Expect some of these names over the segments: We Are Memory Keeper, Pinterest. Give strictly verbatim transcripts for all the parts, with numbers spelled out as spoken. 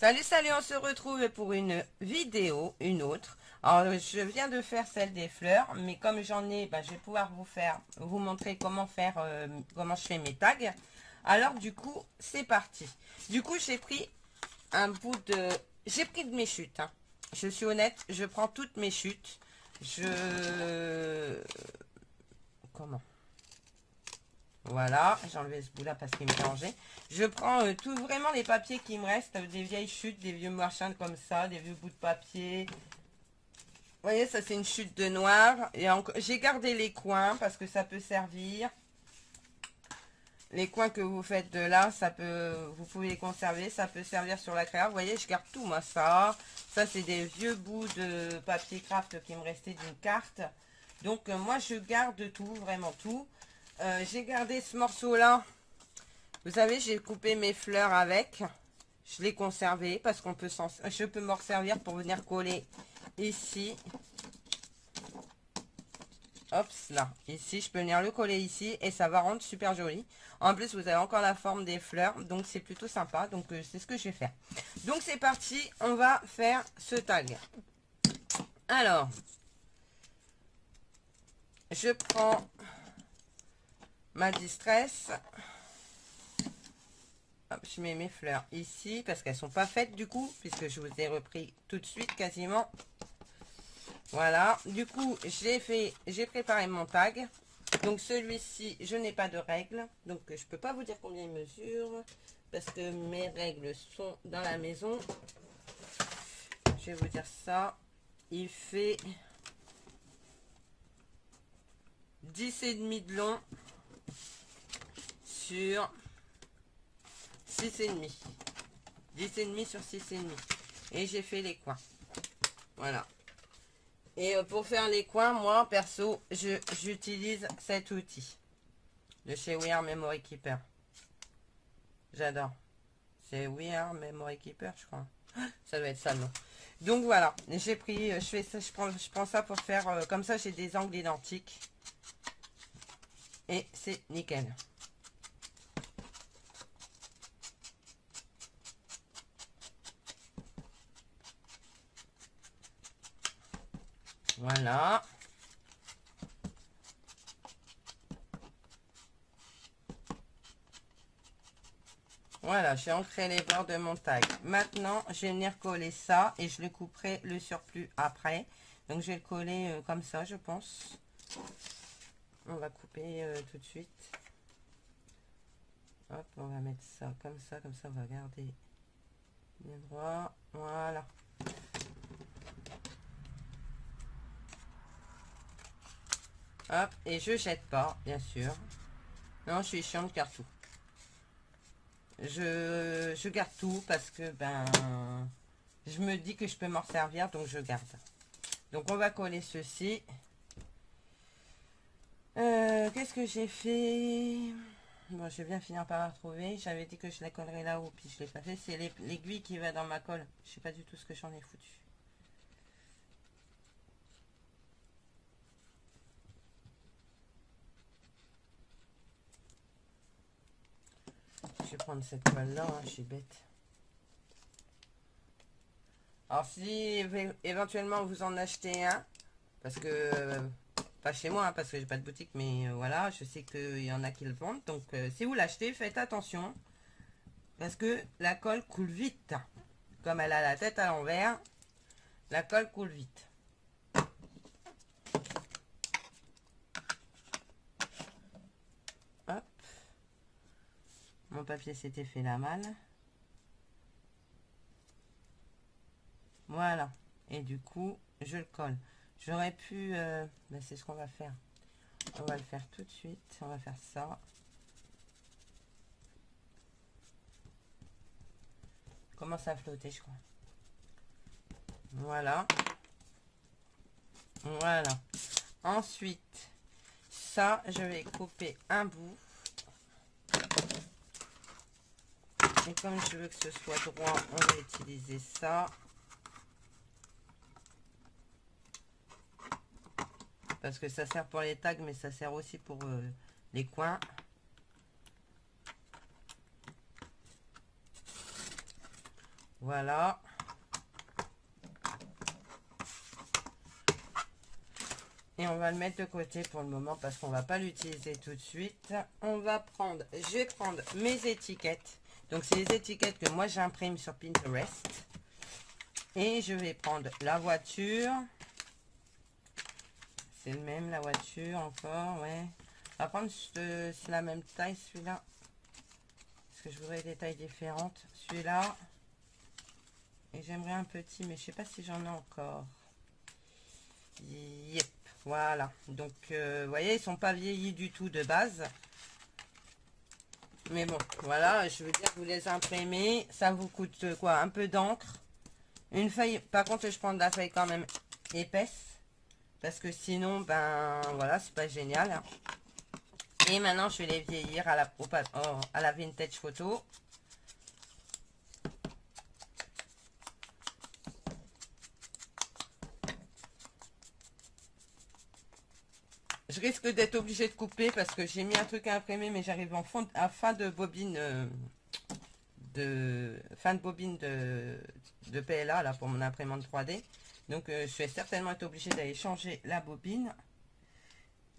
Salut, salut, on se retrouve pour une vidéo, une autre. Alors, je viens de faire celle des fleurs, mais comme j'en ai, bah, je vais pouvoir vous faire, vous montrer comment faire, euh, comment je fais mes tags. Alors, du coup, c'est parti. Du coup, j'ai pris un bout de, j'ai pris de mes chutes. Hein. Je suis honnête, je prends toutes mes chutes. Je, comment? Voilà, j'ai enlevé ce bout-là parce qu'il me dérangeait. Je prends euh, tout vraiment les papiers qui me restent, euh, des vieilles chutes, des vieux machins comme ça, des vieux bouts de papier. Vous voyez, ça c'est une chute de noir. Et j'ai gardé les coins parce que ça peut servir. Les coins que vous faites de là, ça peut, vous pouvez les conserver, ça peut servir sur la créa. Vous voyez, je garde tout moi ça. Ça c'est des vieux bouts de papier craft qui me restaient d'une carte. Donc euh, moi je garde tout, vraiment tout. Euh, j'ai gardé ce morceau-là. Vous savez, j'ai coupé mes fleurs avec. Je l'ai conservé parce qu'on peut s'en, je peux m'en servir pour venir coller ici. Hop là. Ici, je peux venir le coller ici et ça va rendre super joli. En plus, vous avez encore la forme des fleurs, donc c'est plutôt sympa. Donc euh, c'est ce que je vais faire. Donc c'est parti. On va faire ce tag. Alors, je prends ma distress. Hop, je mets mes fleurs ici parce qu'elles sont pas faites du coup, puisque je vous ai repris tout de suite quasiment. Voilà, du coup j'ai fait, j'ai préparé mon tag. Donc celui-ci, je n'ai pas de règles, donc je peux pas vous dire combien il mesure parce que mes règles sont dans la maison. Je vais vous dire ça. Il fait dix et demi de long sur six et demi, dix et demi sur six et demi, et j'ai fait les coins. Voilà, et pour faire les coins, moi perso, je j'utilise cet outil de chez We Are Memory Keeper. J'adore, c'est We Are Memory Keeper, je crois, ça doit être ça, non? Donc voilà, j'ai pris, je fais ça, je prends je prends ça pour faire comme ça, j'ai des angles identiques et c'est nickel. Voilà. Voilà, j'ai ancré les bords de mon tag. Maintenant, je vais venir coller ça et je le couperai le surplus après. Donc, je vais le coller euh, comme ça, je pense. On va couper euh, tout de suite. Hop, on va mettre ça comme ça, comme ça, on va garder bien droit. Voilà. Hop, et je jette pas, bien sûr. Non, je suis chiante, car tout. Je, je garde tout parce que, ben, je me dis que je peux m'en servir, donc je garde. Donc, on va coller ceci. Euh, Qu'est-ce que j'ai fait? Bon, je vais bien finir par la retrouver. J'avais dit que je la collerais là-haut, puis je l'ai pas fait. C'est l'aiguille qui va dans ma colle. Je sais pas du tout ce que j'en ai foutu. Je vais prendre cette toile là, hein, je suis bête. Alors si éventuellement vous en achetez un, parce que, euh, pas chez moi, hein, parce que j'ai pas de boutique, mais euh, voilà, je sais qu'il y en a qui le vendent. Donc euh, si vous l'achetez, faites attention, parce que la colle coule vite. Comme elle a la tête à l'envers, la colle coule vite. Mon papier s'était fait la malle. Voilà. Et du coup, je le colle. J'aurais pu... Euh, ben c'est ce qu'on va faire. On va le faire tout de suite. On va faire ça. Je commence à flotter, je crois. Voilà. Voilà. Ensuite, ça, je vais couper un bout. Et comme je veux que ce soit droit, on va utiliser ça. Parce que ça sert pour les tags, mais ça sert aussi pour euh, les coins. Voilà. Et on va le mettre de côté pour le moment parce qu'on ne va pas l'utiliser tout de suite. On va prendre, je vais prendre mes étiquettes. Donc, c'est les étiquettes que moi, j'imprime sur Pinterest. Et je vais prendre la voiture. C'est le même, la voiture, encore, ouais. On va prendre ce, c'est la même taille, celui-là. Parce que je voudrais des tailles différentes. Celui-là. Et j'aimerais un petit, mais je ne sais pas si j'en ai encore. Yep. Voilà, donc euh, vous voyez, ils sont pas vieillis du tout de base, mais bon, voilà, je veux dire, vous les imprimez, ça vous coûte quoi, un peu d'encre, une feuille, par contre je prends de la feuille quand même épaisse, parce que sinon, ben voilà, c'est pas génial, hein. Et maintenant je vais les vieillir à la, au, oh, à la vintage photo. Je risque d'être obligée de couper parce que j'ai mis un truc à imprimer, mais j'arrive en fond, à fin de bobine euh, de fin de bobine de, de P L A là pour mon imprimante trois D. Donc euh, je vais certainement être obligée d'aller changer la bobine.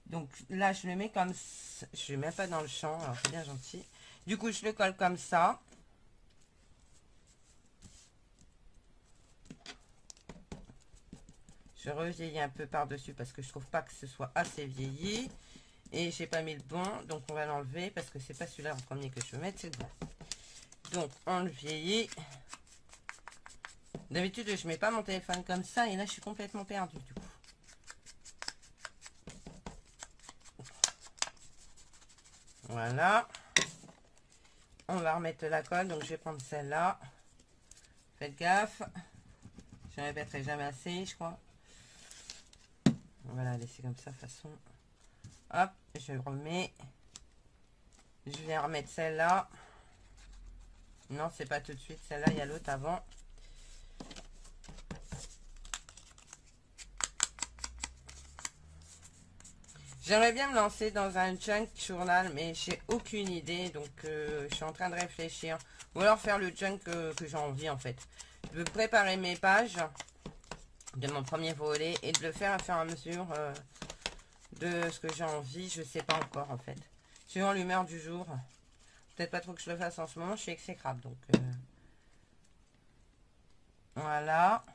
Donc là je le mets comme ça. Je ne mets pas dans le champ, alors c'est bien gentil. Du coup je le colle comme ça. Je revieillis un peu par-dessus parce que je trouve pas que ce soit assez vieilli. Et j'ai pas mis le bon, donc on va l'enlever parce que c'est pas celui-là en premier que je veux mettre, c'est le bon. Donc on le vieillit. D'habitude, je mets pas mon téléphone comme ça et là, je suis complètement perdue du coup. Voilà. On va remettre la colle, donc je vais prendre celle-là. Faites gaffe. Je ne répéterai jamais assez, je crois. On va la laisser comme ça, de façon. Hop, je remets. Je vais remettre celle-là. Non, c'est pas tout de suite. Celle-là, il y a l'autre avant. J'aimerais bien me lancer dans un junk journal, mais j'ai aucune idée. Donc, euh, je suis en train de réfléchir. Ou alors faire le junk euh, que j'ai envie, en fait. De préparer mes pages de mon premier volet et de le faire à faire à mesure euh, de ce que j'ai envie. Je sais pas encore en fait, suivant l'humeur du jour. Peut-être pas trop que je le fasse en ce moment, je suis exécrable, donc euh... voilà.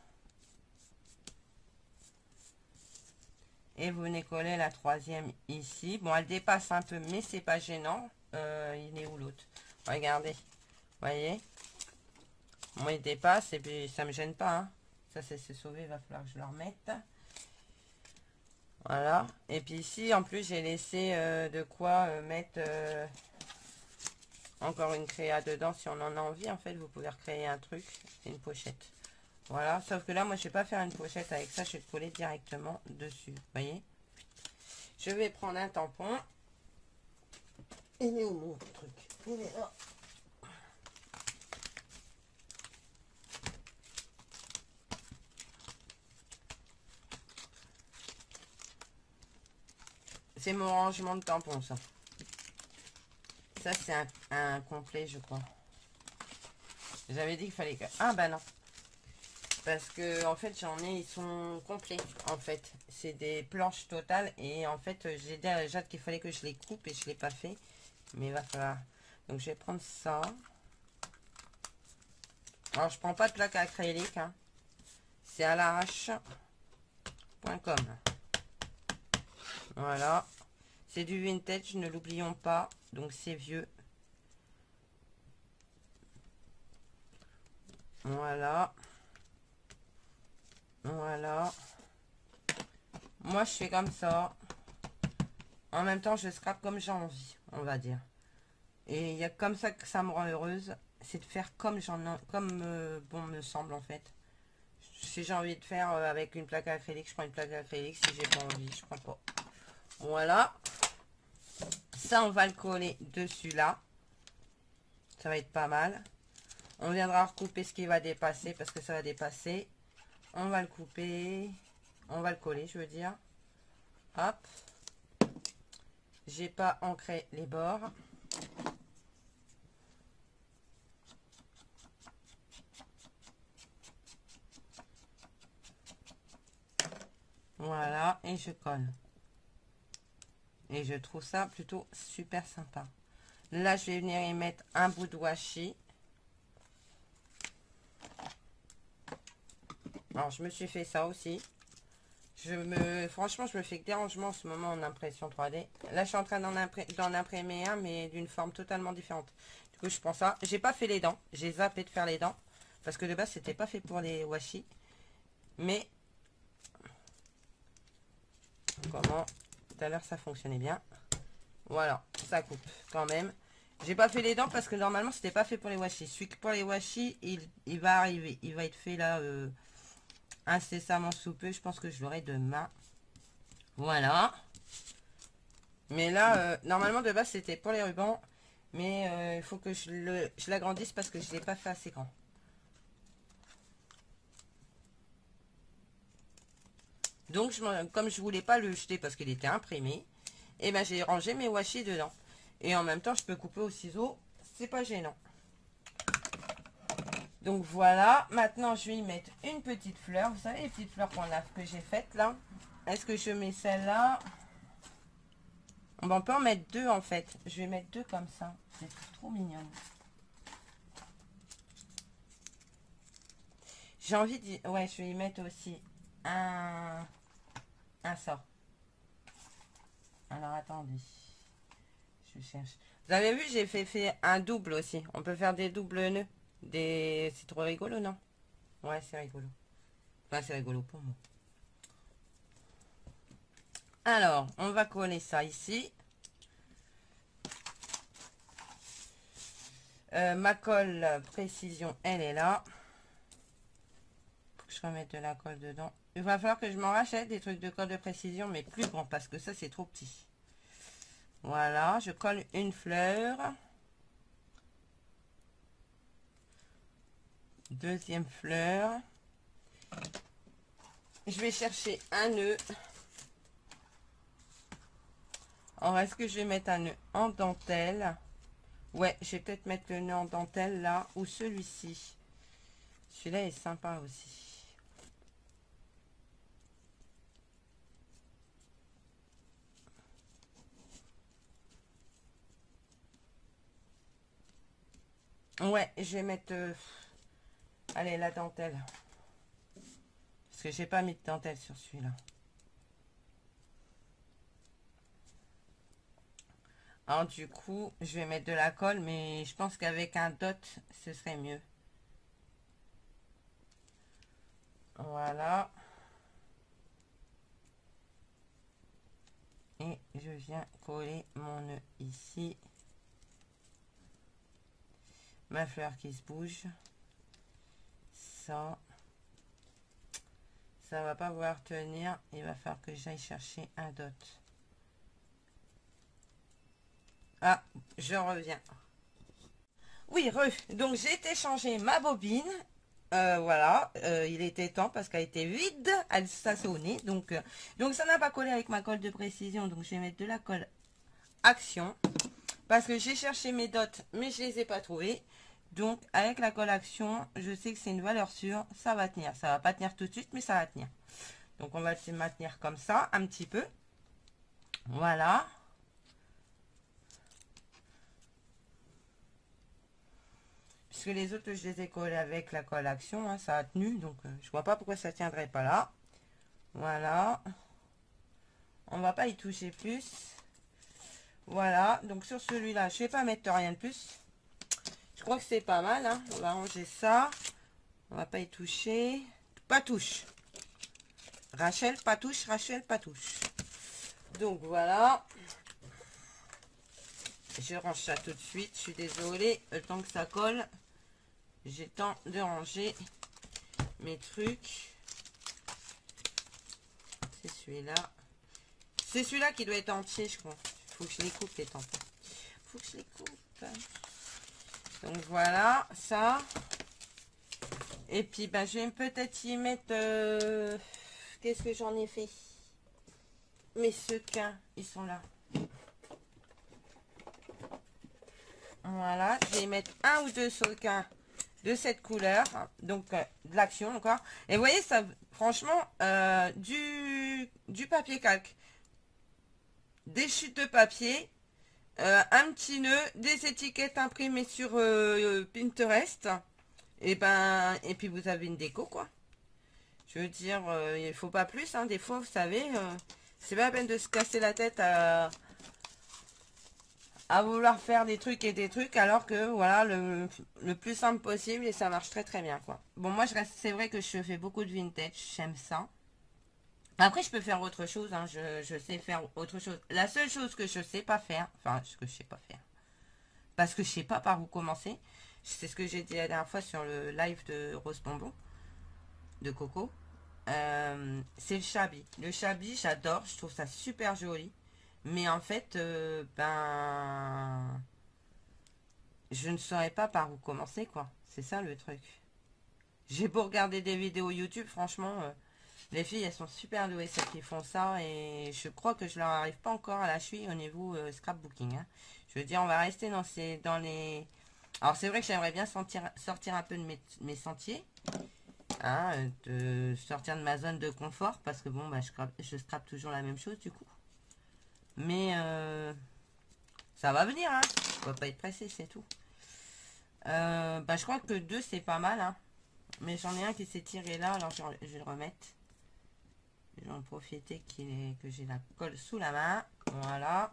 Et vous venez coller la troisième ici. Bon, elle dépasse un peu, mais c'est pas gênant. Euh, il est où l'autre? Regardez, voyez, moi il dépasse et puis ça me gêne pas, hein. Ça c'est se sauver, il va falloir que je le remette. Voilà. Et puis ici, en plus, j'ai laissé euh, de quoi euh, mettre euh, encore une créa dedans. Si on en a envie, en fait, vous pouvez recréer un truc. C'est une pochette. Voilà. Sauf que là, moi, je ne vais pas faire une pochette avec ça. Je vais le coller directement dessus. Vous voyez? Je vais prendre un tampon. Il est où mon truc? Il est là. C'est mon rangement de tampons, ça. Ça, c'est un, un complet, je crois. J'avais dit qu'il fallait que... Ah, bah non. Parce que, en fait, j'en ai... Ils sont complets, en fait. C'est des planches totales. Et, en fait, j'ai dit à Jade qu'il fallait que je les coupe. Et je ne l'ai pas fait. Mais il va falloir... Donc, je vais prendre ça. Alors, je prends pas de plaque acrylique. Hein. C'est à l'arrache point com. Voilà. C'est du vintage, ne l'oublions pas. Donc, c'est vieux. Voilà. Voilà. Moi, je fais comme ça. En même temps, je scrape comme j'ai envie, on va dire. Et il y a comme ça que ça me rend heureuse. C'est de faire comme j'en comme euh, bon me semble, en fait. Si j'ai envie de faire euh, avec une plaque acrylique, je prends une plaque acrylique. Si j'ai pas envie, je prends pas. Voilà, ça on va le coller dessus là, ça va être pas mal. On viendra recouper ce qui va dépasser parce que ça va dépasser. On va le couper, on va le coller, je veux dire. Hop, j'ai pas ancré les bords. Voilà, et je colle. Et je trouve ça plutôt super sympa. Là, je vais venir y mettre un bout de washi. Alors, je me suis fait ça aussi. Je me, franchement, je me fais que des rangements en ce moment en impression trois D. Là, je suis en train d'en impré, d'en imprimer un, mais d'une forme totalement différente. Du coup, je prends ça. J'ai pas fait les dents. J'ai zappé de faire les dents. Parce que de base, c'était pas fait pour les washi. Mais, comment, tout à l'heure, ça fonctionnait bien. Voilà, ça coupe quand même. J'ai pas fait les dents parce que normalement, c'était pas fait pour les washi. Celui que pour les washi, il, il va arriver. Il va être fait là... Euh, incessamment sous peu, je pense que je l'aurai demain. Voilà. Mais là, euh, normalement de base c'était pour les rubans, mais il euh, faut que je le, je l'agrandisse parce que je l'ai pas fait assez grand. Donc je, comme je voulais pas le jeter parce qu'il était imprimé, et ben j'ai rangé mes washi dedans. Et en même temps, je peux couper au ciseau, c'est pas gênant. Donc voilà, maintenant je vais y mettre une petite fleur. Vous savez les petites fleurs qu'on a, que j'ai faites là. Est-ce que je mets celle-là? On peut en mettre deux en fait. Je vais mettre deux comme ça. C'est trop mignonne. J'ai envie d'y... Ouais, je vais y mettre aussi un, un sort. Alors attendez. Je cherche. Vous avez vu, j'ai fait, fait un double aussi. On peut faire des doubles nœuds. Des... C'est trop rigolo, non? Ouais, c'est rigolo. Enfin, c'est rigolo pour moi. Alors, on va coller ça ici. Euh, ma colle précision, elle est là. Faut que je remette de la colle dedans. Il va falloir que je m'en rachète des trucs de colle de précision, mais plus grand, parce que ça, c'est trop petit. Voilà, je colle une fleur. Deuxième fleur. Je vais chercher un nœud. Alors, est-ce que je vais mettre un nœud en dentelle? Ouais, je vais peut-être mettre le nœud en dentelle là, ou celui-ci. Celui-là est sympa aussi. Ouais, je vais mettre... Euh, Allez, la dentelle. Parce que j'ai pas mis de dentelle sur celui-là. Alors du coup, je vais mettre de la colle, mais je pense qu'avec un dot, ce serait mieux. Voilà. Et je viens coller mon nœud ici. Ma fleur qui se bouge. Ça, ça va pas pouvoir tenir. Il va falloir que j'aille chercher un dot. Ah, je reviens. Oui, re. Donc j'ai été changer ma bobine. Euh, voilà, euh, il était temps parce qu'elle était vide. Elle s'assonnait. Donc, euh, donc ça n'a pas collé avec ma colle de précision. Donc je vais mettre de la colle action parce que j'ai cherché mes dots, mais je les ai pas trouvés. Donc, avec la colle action, je sais que c'est une valeur sûre. Ça va tenir. Ça va pas tenir tout de suite, mais ça va tenir. Donc, on va se maintenir comme ça, un petit peu. Voilà. Puisque les autres, je les ai collés avec la colle action. Hein, ça a tenu. Donc, euh, je vois pas pourquoi ça tiendrait pas là. Voilà. On va pas y toucher plus. Voilà. Donc, sur celui-là, je vais pas mettre rien de plus. Je crois que c'est pas mal, hein. On va ranger ça, on va pas y toucher, pas touche Rachel, pas touche Rachel, pas touche. Donc voilà, je range ça tout de suite. Je suis désolée, le temps que ça colle, j'ai le temps de ranger mes trucs. C'est celui-là, c'est celui-là qui doit être entier, je crois. Faut que je les coupe, les tampons, faut que je les coupe. Donc voilà, ça. Et puis, ben, je vais peut-être y mettre... Euh, Qu'est-ce que j'en ai fait? Mes sequins, ils sont là. Voilà, je vais y mettre un ou deux sequins de cette couleur, donc euh, de l'action encore. Et vous voyez, ça, franchement, euh, du, du papier calque, des chutes de papier, euh, un petit nœud, des étiquettes imprimées sur euh, Pinterest, et ben, et puis vous avez une déco, quoi. Je veux dire, euh, il faut pas plus, hein. Des fois, vous savez, euh, c'est pas la peine de se casser la tête à... à vouloir faire des trucs et des trucs, alors que voilà, le, le plus simple possible, et ça marche très très bien, quoi. Bon, moi je reste, c'est vrai que je fais beaucoup de vintage, j'aime ça. Après je peux faire autre chose, hein, je, je sais faire autre chose. La seule chose que je sais pas faire, enfin ce que je sais pas faire, parce que je sais pas par où commencer, c'est ce que j'ai dit la dernière fois sur le live de Rose Bonbon, de Coco, euh, c'est le shabby. Le shabby, j'adore, je trouve ça super joli. Mais en fait, euh, ben, je ne saurais pas par où commencer, quoi. C'est ça le truc. J'ai beau regarder des vidéos YouTube, franchement, euh, les filles, elles sont super douées, celles qui font ça. Et je crois que je leur arrive pas encore à la cheville au niveau euh, scrapbooking. Hein. Je veux dire, on va rester dans ces, dans les... Alors, c'est vrai que j'aimerais bien sortir, sortir un peu de mes, mes sentiers. Hein, de sortir de ma zone de confort. Parce que bon, bah, je, je scrape toujours la même chose, du coup. Mais euh, ça va venir, hein. On va pas être pressé, c'est tout. Euh, bah, je crois que deux, c'est pas mal, hein. Mais j'en ai un qui s'est tiré là, alors je, je vais le remettre. Je vais en profiter qu'il est, que j'ai la colle sous la main. Voilà.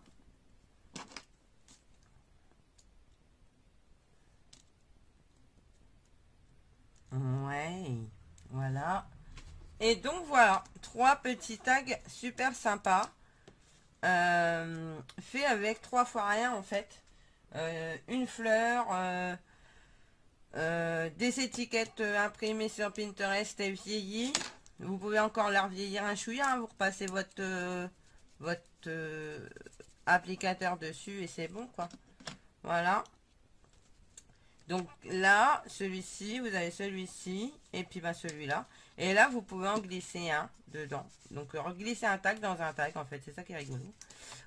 Ouais, voilà. Et donc, voilà. Trois petits tags super sympas. Euh, fait avec trois fois rien en fait, euh, une fleur, euh, euh, des étiquettes imprimées sur Pinterest et vieillies. Vous pouvez encore leur vieillir un chouïa, hein. Vous repassez votre euh, votre euh, applicateur dessus et c'est bon, quoi. Voilà, donc là celui-ci, vous avez celui-ci et puis bah celui-là. Et là, vous pouvez en glisser un dedans. Donc, glisser un tag dans un tag, en fait. C'est ça qui est rigolo.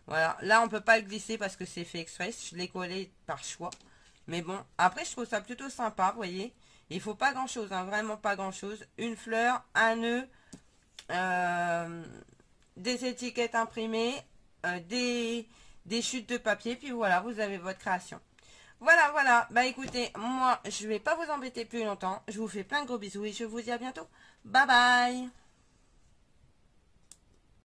Voilà. Là, on peut pas le glisser parce que c'est fait exprès. Je l'ai collé par choix. Mais bon, après, je trouve ça plutôt sympa, vous voyez. Il faut pas grand-chose, hein. Vraiment pas grand-chose. Une fleur, un nœud, euh, des étiquettes imprimées, euh, des, des chutes de papier. Puis voilà, vous avez votre création. Voilà, voilà. Bah écoutez, moi, je vais pas vous embêter plus longtemps. Je vous fais plein de gros bisous et je vous dis à bientôt. Bye bye.